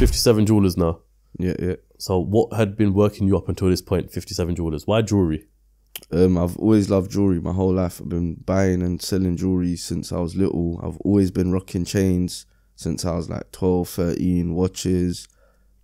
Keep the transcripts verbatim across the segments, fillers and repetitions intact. fifty-seven Jewellers now. Yeah, yeah. So what had been working you up until this point, fifty-seven Jewellers? Why jewellery? Um, I've always loved jewellery my whole life. I've been buying and selling jewellery since I was little. I've always been rocking chains since I was like twelve, thirteen, watches,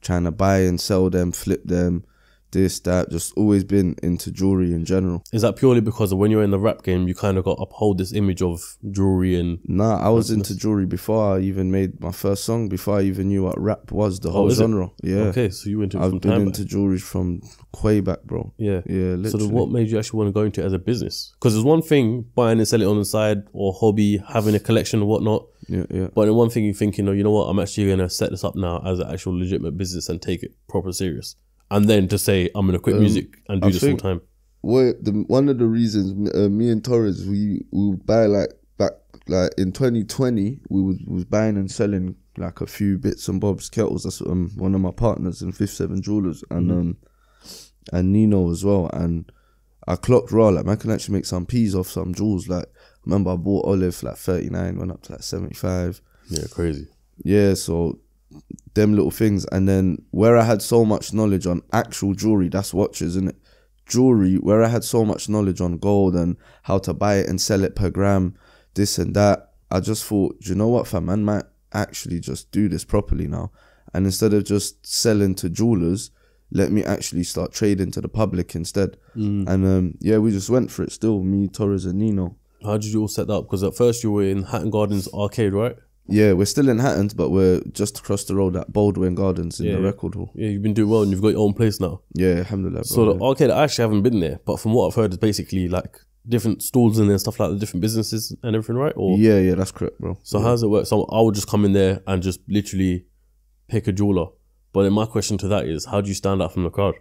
trying to buy and sell them, flip them, this, that, just always been into jewellery in general. Is that purely because of when you're in the rap game, you kind of got uphold this image of jewellery and... Nah, I was into jewellery before I even made my first song, before I even knew what rap was, the whole genre. Yeah. Okay, so you went into it from time back. I've been into jewellery from way back, bro. Yeah. Yeah, literally. So then what made you actually want to go into it as a business? Because there's one thing, buying and selling on the side, or hobby, having a collection and whatnot. Yeah, yeah. But then one thing you're thinking, oh, you know what, I'm actually going to set this up now as an actual legitimate business and take it proper serious. And then to say, I'm going to quit um, music and do I this full time. What the, one of the reasons, uh, me and Torres, we, we would buy like, back like in twenty twenty, we was, was buying and selling like a few bits and bobs, kettles. That's um, one of my partners in fifty-seven Jewellers and mm-hmm. um, and Nino as well. And I clocked raw, like man can actually make some peas off some jewels. Like, remember I bought Olive like thirty-nine, went up to like seventy-five. Yeah, crazy. Yeah, so... them little things. And then where I had so much knowledge on actual jewellery, that's watches, isn't it? Jewellery, where I had so much knowledge on gold and how to buy it and sell it per gram, this and that, I just thought, do you know what, fam, man might actually just do this properly now. And instead of just selling to jewellers, let me actually start trading to the public instead. Mm. And um, yeah, we just went for it still, me, Torres and Nino. How did you all set that up? Because at first you were in Hatton Garden's arcade, right? Yeah, we're still in Hatton, but we're just across the road at Baldwin Gardens in yeah, the Record Hall. Yeah, you've been doing well and you've got your own place now. Yeah, alhamdulillah, bro. So the arcade, I actually haven't been there, but from what I've heard, it's basically like different stalls in there and stuff like that, different businesses and everything, right? Or yeah, yeah, that's correct, bro. So yeah. How does it work? So I would just come in there and just literally pick a jeweler. But then my question to that is, how do you stand out from the crowd?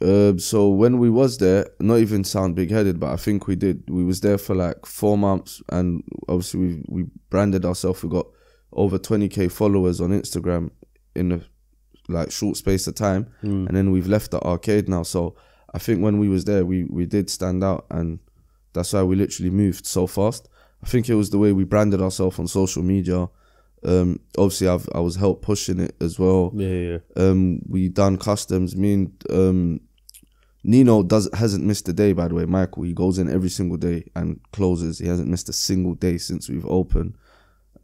Uh, so when we was there, not even sound big-headed, but I think we did. We was there for like four months and obviously we, we branded ourselves. We got over twenty K followers on Instagram in a like short space of time. Mm. And then we've left the arcade now. So I think when we was there, we, we did stand out and that's why we literally moved so fast. I think it was the way we branded ourselves on social media. Um, obviously I've, I was helped pushing it as well. Yeah, yeah. Um, we done customs. Me and um, Nino does hasn't missed a day, by the way, Michael. He goes in every single day and closes. He hasn't missed a single day since we've opened.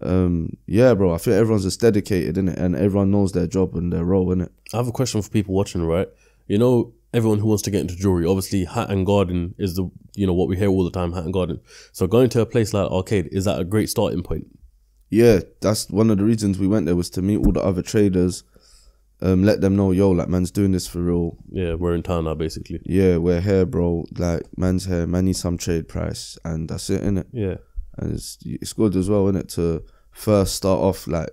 Um, yeah, bro, I feel everyone's just dedicated, innit? And everyone knows their job and their role, innit? I have a question for people watching, right? You know, everyone who wants to get into jewellery, obviously Hatton Garden is the, you know, what we hear all the time, Hatton Garden. So going to a place like Arcade, is that a great starting point? Yeah, that's one of the reasons we went there, was to meet all the other traders, um, let them know, yo, like, man's doing this for real. Yeah, we're in town now, basically. Yeah, we're here, bro. Like, man's here, man needs some trade price, and that's it, innit? Yeah. And it's, it's good as well, innit, to first start off, like,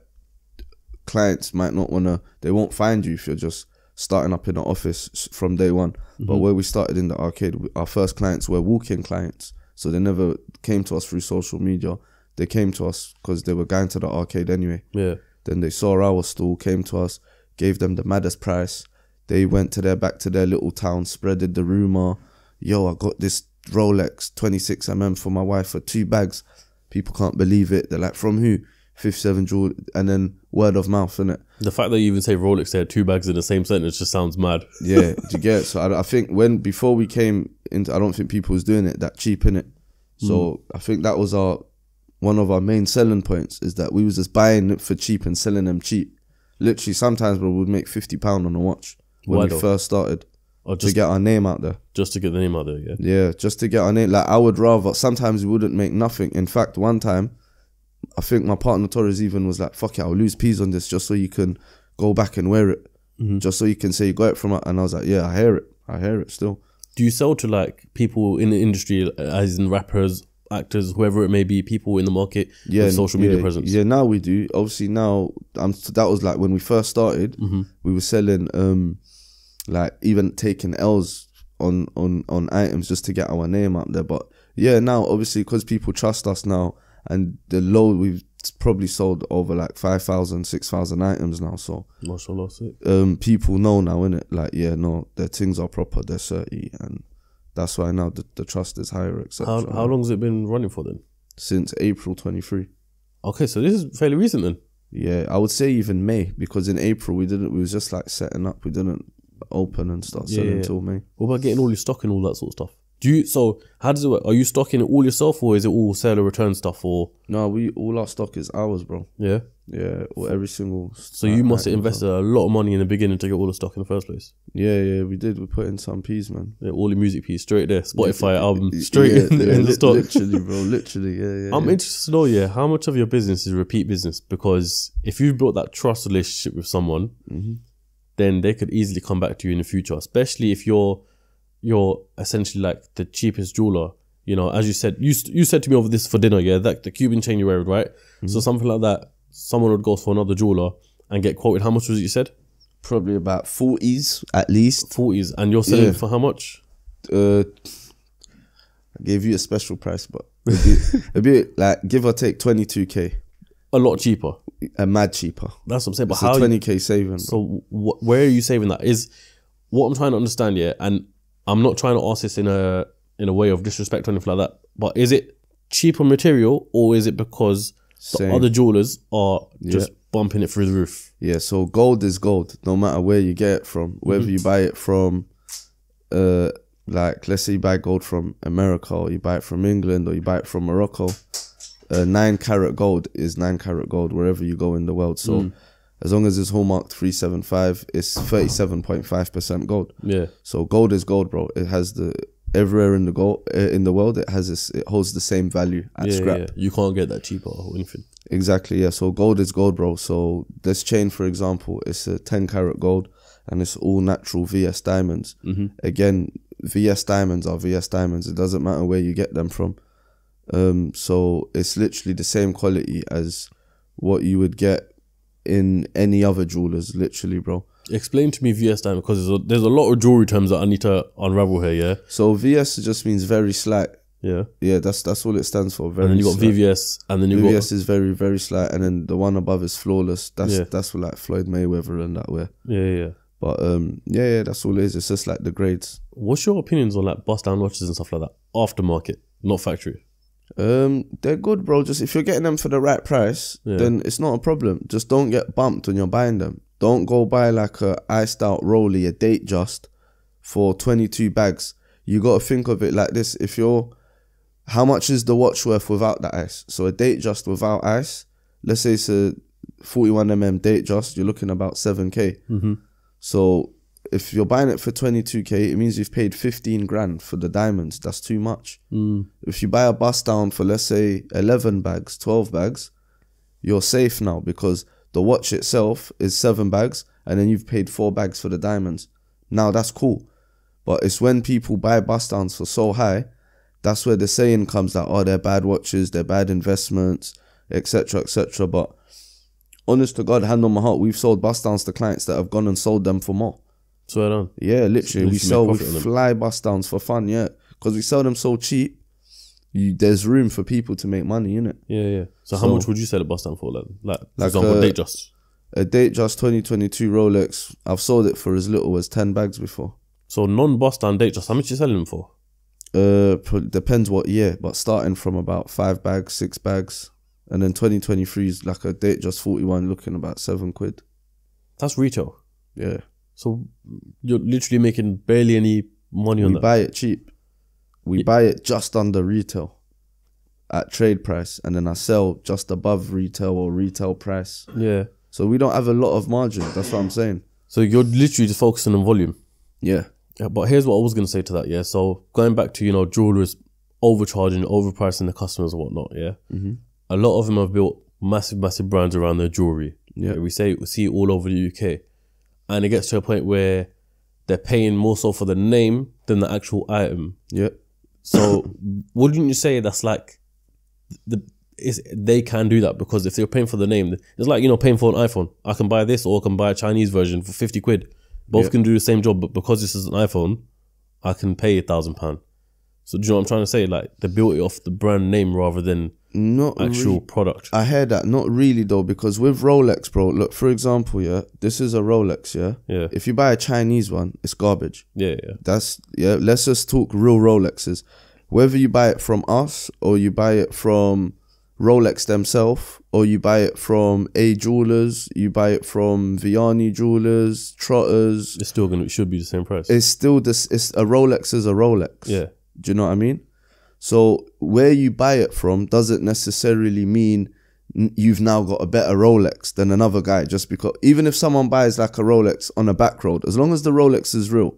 clients might not want to, they won't find you if you're just starting up in the office from day one. Mm-hmm. But where we started in the arcade, our first clients were walk-in clients, so they never came to us through social media. They came to us because they were going to the arcade anyway. Yeah. Then they saw our stall, came to us, gave them the maddest price. They went to their back to their little town, spreaded the rumor. Yo, I got this Rolex twenty-six millimeter for my wife for two bags. People can't believe it. They're like, from who? fifty-seven Jewellers. And then word of mouth, innit? The fact that you even say Rolex, they had two bags in the same sentence just sounds mad. Yeah, do you get it? So I, I think when, before we came into, I don't think people was doing it that cheap, innit? So mm. I think that was our, one of our main selling points, is that we was just buying it for cheap and selling them cheap. Literally, sometimes we would make fifty pounds on a watch when Why we though? first started. Or just to get our name out there. Just to get the name out there, yeah. Yeah, just to get our name. Like, I would rather, sometimes we wouldn't make nothing. In fact, one time, I think my partner Torres even was like, fuck it, I'll lose peas on this just so you can go back and wear it. Mm-hmm. Just so you can say you got it from it. And I was like, yeah, I hear it. I hear it still. Do you sell to like people in the industry, as in rappers, actors, whoever it may be, people in the market, yeah, with social media yeah, presence? Yeah, now we do. Obviously now, um, that was like when we first started, mm-hmm. we were selling, um, like even taking L's on, on, on items just to get our name out there. But yeah, now obviously because people trust us now, and the load, we've probably sold over like five thousand, six thousand items now. So Mashallah, um, people know now, innit? Like, yeah, no, their things are proper, they're certain, and that's why now the, the trust is higher, et cetera. How, how long has it been running for then? Since April twenty-three. Okay, so this is fairly recent then? Yeah, I would say even May, because in April we didn't. We was just like setting up. We didn't open and start selling yeah, yeah. until May. What about getting all your stock and all that sort of stuff? Do you? So how does it work? Are you stocking it all yourself, or is it all sale or return stuff? Or no, we all our stock is ours, bro. Yeah, yeah, or every single. So you must have invested a lot of money in the beginning to get all the stock in the first place. Yeah, yeah, we did. We put in some P's, man. Yeah, all the music P's straight there. Spotify album straight yeah, in, yeah, in the stock. Literally, bro. Literally, yeah, yeah. I'm yeah. interested to know, yeah, how much of your business is repeat business? Because if you've built that trust relationship with someone, mm-hmm. then they could easily come back to you in the future, especially if you're. You're essentially like the cheapest jeweler, you know. As you said, you you said to me over this for dinner, yeah, that the Cuban chain you're wearing, right? Mm-hmm. So something like that, someone would go for another jeweler and get quoted. How much was it you said? Probably about forties at least. Forties, and you're selling yeah. for how much? Uh, I gave you a special price, but a bit like give or take twenty two k. A lot cheaper. A mad cheaper. That's what I'm saying. But it's how twenty k saving? So wh where are you saving that? Is what I'm trying to understand, yeah, and. I'm not trying to ask this in a in a way of disrespect or anything like that, but is it cheaper material or is it because Same. the other jewelers are just yeah. bumping it through the roof? Yeah, so gold is gold, no matter where you get it from. Whether mm-hmm. you buy it from, uh, like let's say you buy gold from America, or you buy it from England, or you buy it from Morocco, uh, nine carat gold is nine carat gold wherever you go in the world. So. Mm. As long as it's hallmarked three seven five, it's thirty-seven point five percent gold. Yeah. So gold is gold, bro. It has the everywhere in the gold uh, in the world. It has this, it holds the same value at yeah, scrap. Yeah. You can't get that cheaper or anything. Exactly. Yeah. So gold is gold, bro. So this chain, for example, it's a ten carat gold, and it's all natural V S diamonds. Mm-hmm. Again, V S diamonds are V S diamonds. It doesn't matter where you get them from. Um. So it's literally the same quality as what you would get in any other jewelers, literally, bro. Explain to me V S diamond, because there's a, there's a lot of jewelry terms that I need to unravel here. Yeah. So V S just means very slight. Yeah. Yeah, that's that's all it stands for. Very. And then you got slight. V V S, and then you V V S got V V S is very very slight, and then the one above is flawless. That's yeah. that's for like Floyd Mayweather and that way. Yeah, yeah. But um, yeah, yeah, that's all it is. It's just like the grades. What's your opinions on like bust down watches and stuff like that? Aftermarket, not factory. Um, they're good, bro. Just if you're getting them for the right price, yeah. then it's not a problem. Just don't get bumped when you're buying them. Don't go buy like a iced out Rollie, a date just for twenty-two bags. You got to think of it like this. If you're, how much is the watch worth without the ice? So a date just without ice, let's say it's a forty-one millimeter date just, you're looking about seven K. Mm-hmm. So if you're buying it for twenty-two K, it means you've paid fifteen grand for the diamonds. That's too much. Mm. If you buy a bust down for, let's say, eleven bags, twelve bags, you're safe now, because the watch itself is seven bags and then you've paid four bags for the diamonds. Now that's cool. But it's when people buy bust downs for so high, that's where the saying comes that, oh, they're bad watches, they're bad investments, et cetera, et cetera. But honest to God, hand on my heart, we've sold bust downs to clients that have gone and sold them for more. So I don't. Yeah, literally, so literally we sell we fly bust downs for fun, yeah, because we sell them so cheap. You, there's room for people to make money in it. Yeah, yeah. So, so how much would you sell a bust down for, like, like, like for example, a date just? A date just twenty twenty-two Rolex. I've sold it for as little as ten bags before. So non bust down date just, how much you selling them for? Uh, depends what year, but starting from about five bags, six bags, and then twenty twenty-three is like a date just forty-one, looking about seven quid. That's retail. Yeah. So you're literally making barely any money on that. We buy it cheap. We buy it just under retail at trade price, and then I sell just above retail or retail price. Yeah. So we don't have a lot of margin. That's what I'm saying. So you're literally just focusing on volume. Yeah. Yeah, but here's what I was going to say to that, yeah. So going back to, you know, jewelers overcharging, overpricing the customers and whatnot, yeah. Mm-hmm. A lot of them have built massive, massive brands around their jewelry. Yeah. yeah we, say, we see it all over the U K. And it gets to a point where they're paying more so for the name than the actual item. Yeah. So wouldn't you say that's like, the is they can do that? Because if they're paying for the name, it's like, you know, paying for an iPhone. I can buy this, or I can buy a Chinese version for fifty quid. Both yeah. can do the same job, but because this is an iPhone, I can pay a thousand pound. So do you know what I'm trying to say? Like they built it off the brand name rather than not actual product. I hear that. Not really though, because with Rolex, bro, look, for example, yeah, this is a Rolex, yeah? Yeah. If you buy a Chinese one, it's garbage. Yeah, yeah. That's, yeah, let's just talk real Rolexes. Whether you buy it from us or you buy it from Rolex themselves, or you buy it from A Jewellers, you buy it from Vianney Jewellers, Trotters. It's still gonna, it should be the same price. It's still this. It's a Rolex is a Rolex. Yeah. Do you know what I mean? So where you buy it from doesn't necessarily mean you've now got a better Rolex than another guy, just because even if someone buys like a Rolex on a back road, as long as the Rolex is real,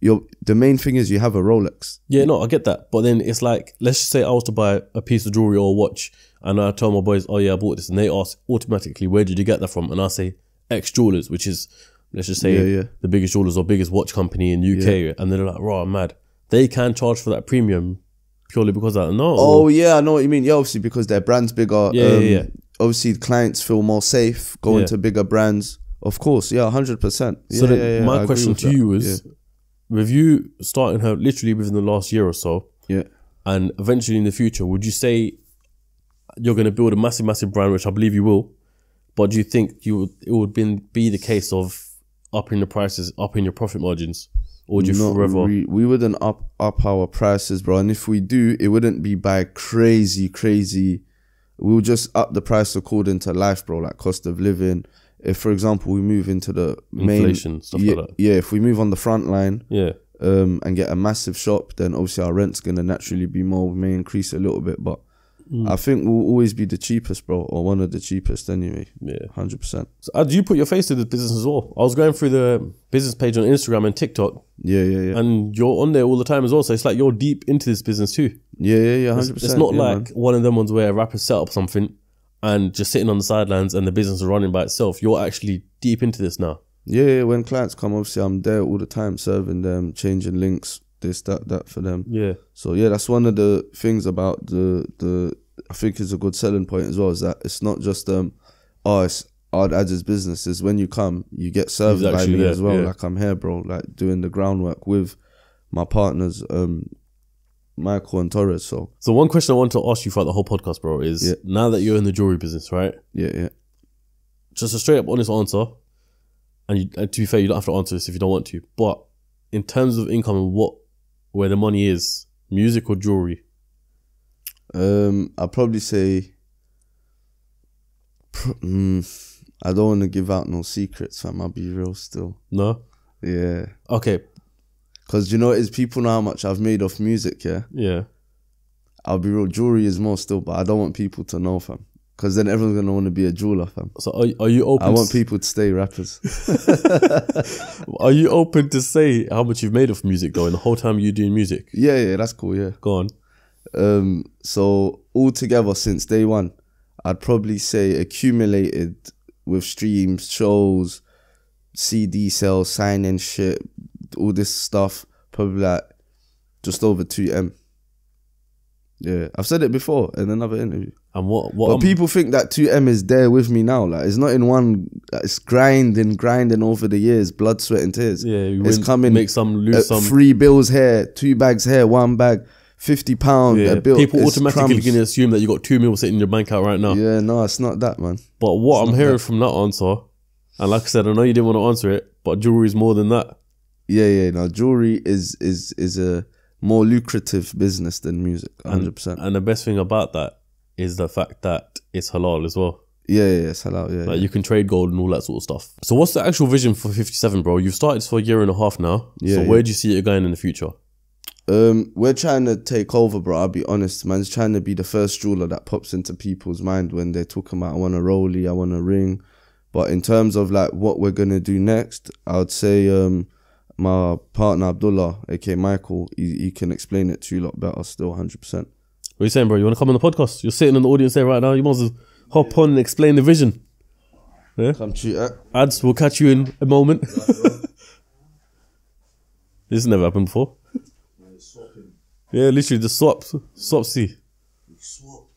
you're, the main thing is you have a Rolex. Yeah, no, I get that. But then it's like, let's just say I was to buy a piece of jewelry or a watch and I tell my boys, oh yeah, I bought this. And they ask automatically, where did you get that from? And I say X Jewellers, which is, let's just say yeah, yeah. the biggest jewelers or biggest watch company in U K. Yeah. And they're like, raw, I'm mad. They can charge for that premium purely because I don't know. Oh, yeah, I know what you mean. Yeah, obviously, because their brand's bigger. Yeah, um, yeah, yeah. Obviously, clients feel more safe going yeah. to bigger brands. Of course, yeah, one hundred percent. Yeah, so then yeah, yeah, my I question to that. you is, yeah. with you starting her literally within the last year or so, yeah, and eventually in the future, would you say you're going to build a massive, massive brand, which I believe you will, but do you think you would, it would been, be the case of upping the prices, upping your profit margins? Or do you Not forever? Re we wouldn't up, up our prices, bro. And if we do, it wouldn't be by crazy, crazy. We'll just up the price according to life, bro, like cost of living. If, for example, we move into the main... Inflation, stuff yeah, like that. Yeah, if we move on the front line yeah. um, and get a massive shop, then obviously our rent's going to naturally be more. We may increase a little bit, but mm. I think we'll always be the cheapest, bro, or one of the cheapest anyway. Yeah. one hundred percent. So, uh, do you put your face to the business as well? I was going through the business page on Instagram and TikTok. Yeah, yeah, yeah. And you're on there all the time as well, so it's like you're deep into this business too. Yeah, yeah, yeah, one hundred percent. It's, it's not yeah, like man. one of them ones where rappers set up something and just sitting on the sidelines and the business is running by itself. You're actually deep into this now. Yeah, yeah, when clients come, obviously I'm there all the time, serving them, changing links, this, that, that for them. Yeah. So yeah, that's one of the things about the, the I think is a good selling point as well, is that it's not just, um, oh, it's Ard Adja's business. It's when you come, you get served by me there, as well. Yeah. Like I'm here, bro, like doing the groundwork with my partners, um, Michael and Torres. So so one question I want to ask you throughout the whole podcast, bro, is yeah. now that you're in the jewelry business, right? Yeah, yeah. Just a straight up honest answer, and, you, and to be fair, you don't have to answer this if you don't want to, but in terms of income and what, where the money is, music or jewelry? Um, I'd probably say, pr mm, I don't want to give out no secrets, fam. I'll be real still. No? Yeah. Okay. Because you know, it's people know how much I've made off music, yeah? Yeah. I'll be real, jewelry is more still, but I don't want people to know, fam. Because then everyone's going to want to be a jeweler, fam. So are, are you open? I want to people to stay rappers. Are you open to say how much you've made off music, going the whole time you're doing music? Yeah, yeah, that's cool, yeah. Go on. Um, so altogether since day one, I'd probably say accumulated with streams, shows, C D sales, signing shit, all this stuff, probably like just over two M. Yeah, I've said it before in another interview. And what, what but I'm, people think that two M is there with me now. Like it's not in one. It's grinding, grinding over the years, blood, sweat, and tears. Yeah, you it's coming. Make some, lose uh, some. Three bills here, two bags here, one bag, fifty pound. Yeah, bill, people automatically going to assume that you got two mil sitting in your bank account right now. Yeah, no, it's not that, man. But what it's I'm hearing that. from that answer, and like I said, I know you didn't want to answer it, but jewelry is more than that. Yeah, yeah. No, jewelry is is is a more lucrative business than music, one hundred percent. And the best thing about that is the fact that it's halal as well. Yeah, yeah, it's halal. Yeah, like yeah. you can trade gold and all that sort of stuff. So what's the actual vision for fifty-seven, bro? You've started for a year and a half now. Yeah. So yeah. where do you see it going in the future? Um, we're trying to take over, bro. I'll be honest, man. It's trying to be the first jeweler that pops into people's mind when they're talking about I want a Rollie, I want a ring. But in terms of like what we're gonna do next, I would say um. my partner Abdullah, aka Michael, he, he can explain it to you a lot better still, one hundred percent. What are you saying, bro? You want to come on the podcast? You're sitting in the audience there right now. You must well hop on and explain the vision. Yeah? Come cheat out. Ads, we'll catch you in a moment. This has never happened before. Yeah, literally the swaps. Swapsy. Swap.